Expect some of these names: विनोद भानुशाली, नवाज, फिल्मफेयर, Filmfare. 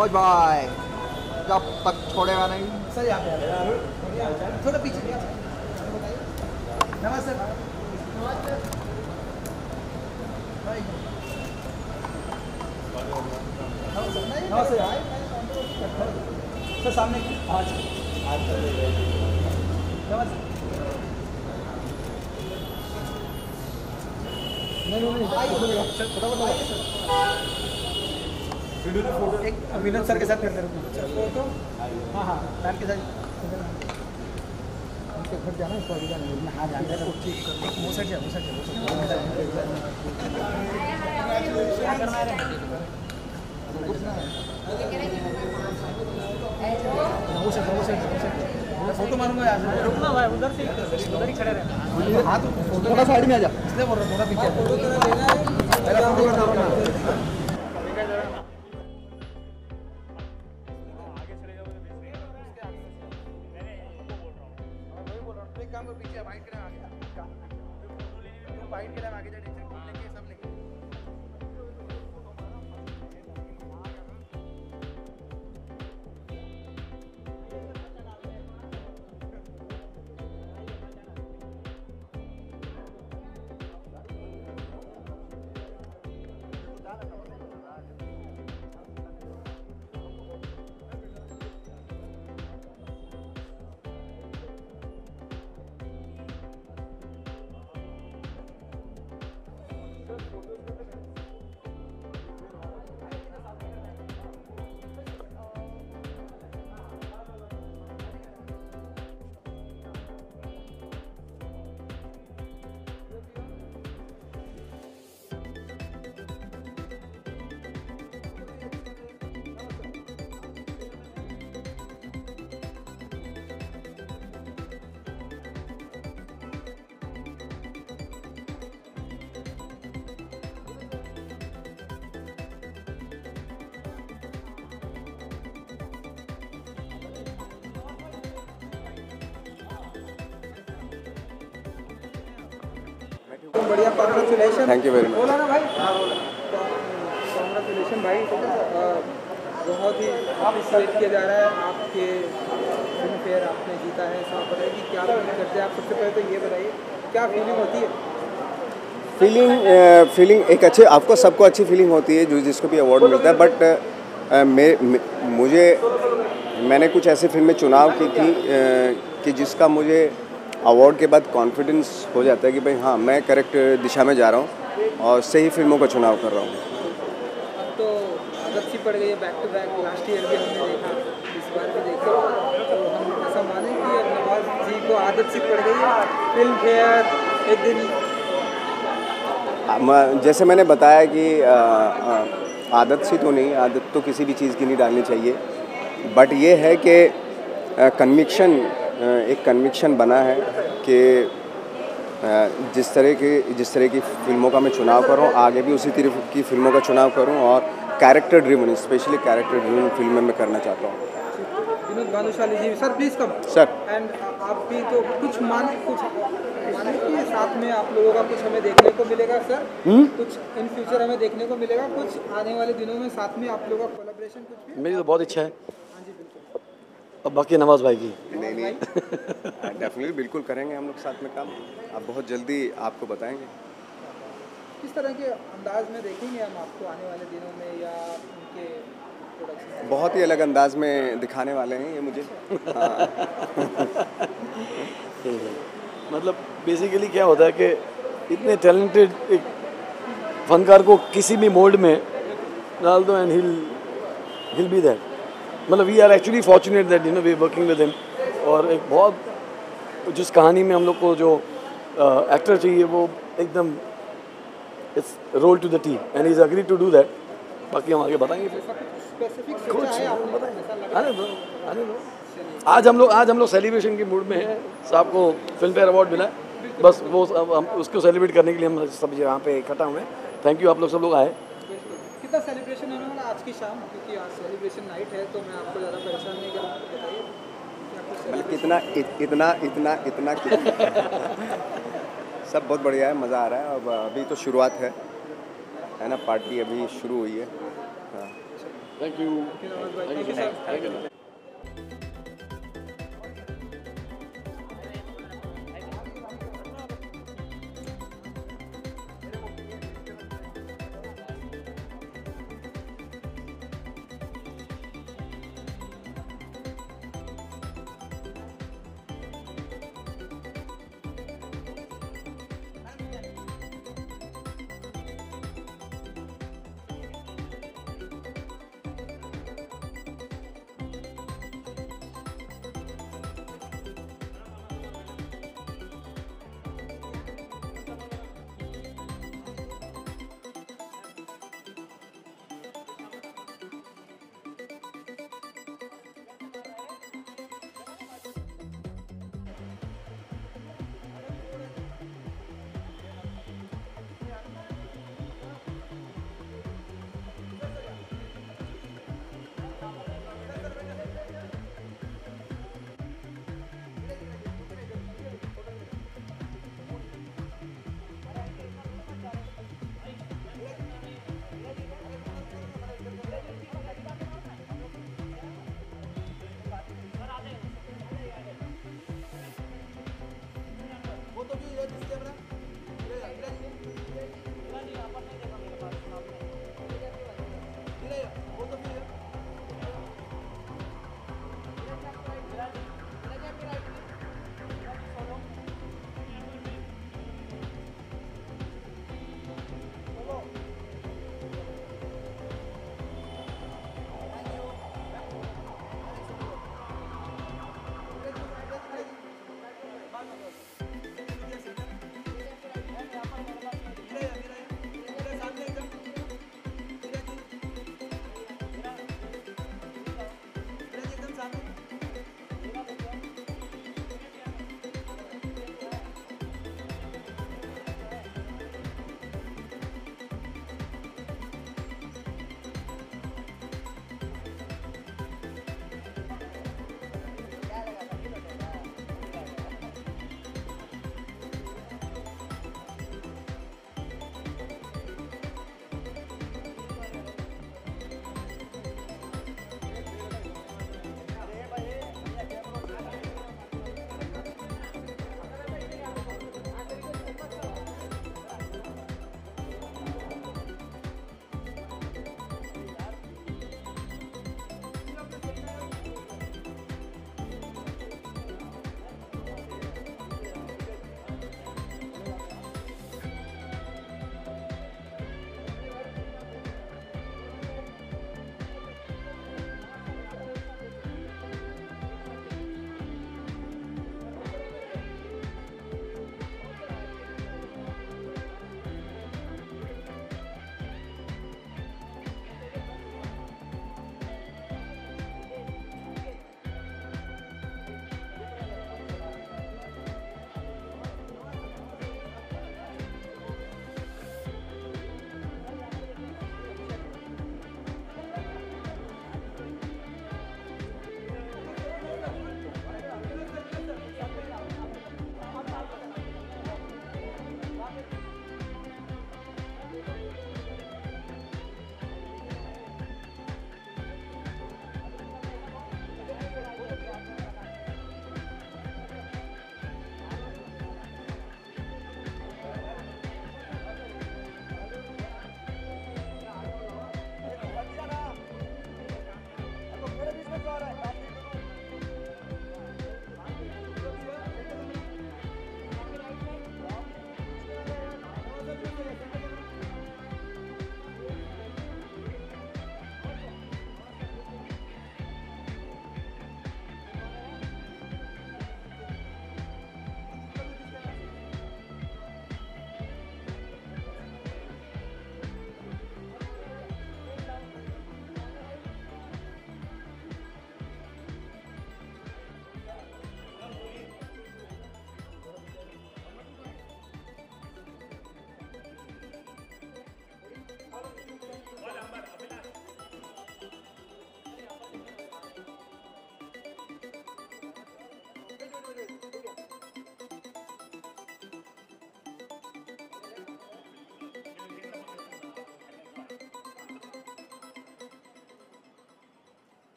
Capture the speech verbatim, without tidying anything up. ओए भाई जब तक छोड़ेगा नहीं सर। यहाँ थोड़ा पीछे दिया बताइए। नमस्ते नमस्ते सर। सामने आज नमस्ते एक विनोद सर के साथ करते फोटो। हाँ हाँ सर के साथ उनके घर जाना है। सॉरी हाँ जाना है। वो सर जाओ सर जाओ फोटो मारूंगा यार। रुकना भाई उधर से उधर ही खड़े रहना। हाँ तो फोटो साइड में आ जा। इसलिए बोल रहा हूँ थोड़ा फोटो लेना है। बढ़िया congratulation. Thank you very much. बोला ना भाई। हाँ बोला। कॉन्ग्रेचुलेशन भाई। बहुत ही सेलिब्रेट किया जा रहा है आपके फिल्मफेयर आपने जीता है। सब बताइए कि क्या फीलिंग करते हैं आप। सबसे पहले तो ये बताइए क्या फीलिंग होती है। फीलिंग फीलिंग एक अच्छे आपको सबको अच्छी फीलिंग होती है जो जिसको भी अवार्ड मिलता है। बट मुझे मैंने कुछ ऐसी फिल्में चुनाव की थी कि जिसका मुझे अवार्ड के बाद कॉन्फिडेंस हो जाता है कि भाई हाँ मैं करेक्ट दिशा में जा रहा हूँ और सही फिल्मों का चुनाव कर रहा हूँ। अब तो आदत सी पड़ गई है back to back. Last year भी हमने देखा इस बार भी देखा। तो हम ऐसा माने कि नवाज जी को आदत सी पड़ गई है फिल्म फेयर एक दिन। जैसे मैंने बताया कि आ, आ, आदत सी तो नहीं, आदत तो किसी भी चीज़ की नहीं डालनी चाहिए। बट ये है कि कन्विक्शन एक कन्विक्शन बना है कि जिस तरह की जिस तरह की फिल्मों का मैं चुनाव करूं आगे भी उसी तरह की फिल्मों का चुनाव करूं और character driven specially character driven फिल्में मैं करना चाहता हूं। विनोद भानुशाली ji sir please come sir. And आप भी तो कुछ माने कुछ माने कि साथ में आप लोगों का कुछ हमें देखने को मिलेगा सर। हुँ? कुछ इन फ्यूचर हमें देखने को मिलेगा कुछ आने वाले दिनों में साथ में आप लोगों का कोलैबोरेशन कुछ। मेरी तो बहुत इच्छा है और बाकी नवाज भाई की। नहीं नहीं डेफिनेटली बिल्कुल करेंगे हम लोग साथ में काम। आप बहुत जल्दी आपको बताएंगे किस तरह के अंदाज में देखेंगे हम आपको आने वाले दिनों में या उनके प्रोडक्शन। बहुत ही अलग अंदाज में दिखाने वाले हैं ये मुझे। हाँ। मतलब बेसिकली क्या होता है कि इतने टैलेंटेड एक फनकार को किसी भी मोड में डाल दो and he'll he'll be that. मतलब we are actually fortunate that you know we working with him. और एक बहुत जिस कहानी में हम लोग को जो एक्टर uh, चाहिए वो एकदम it's role to the T and is agree to do that. बाकी हम आगे बताएंगे कुछ। आज हम लोग आज हम लोग सेलिब्रेशन के मूड में हैं। साहब को फिल्मफेयर अवार्ड मिला है। बस वो हम उसको सेलिब्रेट करने के लिए हम सब यहाँ पे इकट्ठा हुए हैं। थैंक यू आप लोग सब लोग आए। कितना सेलिब्रेशन होने वाला आज की शाम क्योंकि आज सेलिब्रेशन नाइट है तो मैं आपको ज़्यादा परेशान नहीं करूँगा। बताइए कितना इतना इतना इतना सब बहुत बढ़िया है। मज़ा आ रहा है। अब अभी तो शुरुआत है है ना। पार्टी अभी शुरू हुई है। हाँ। Thank you.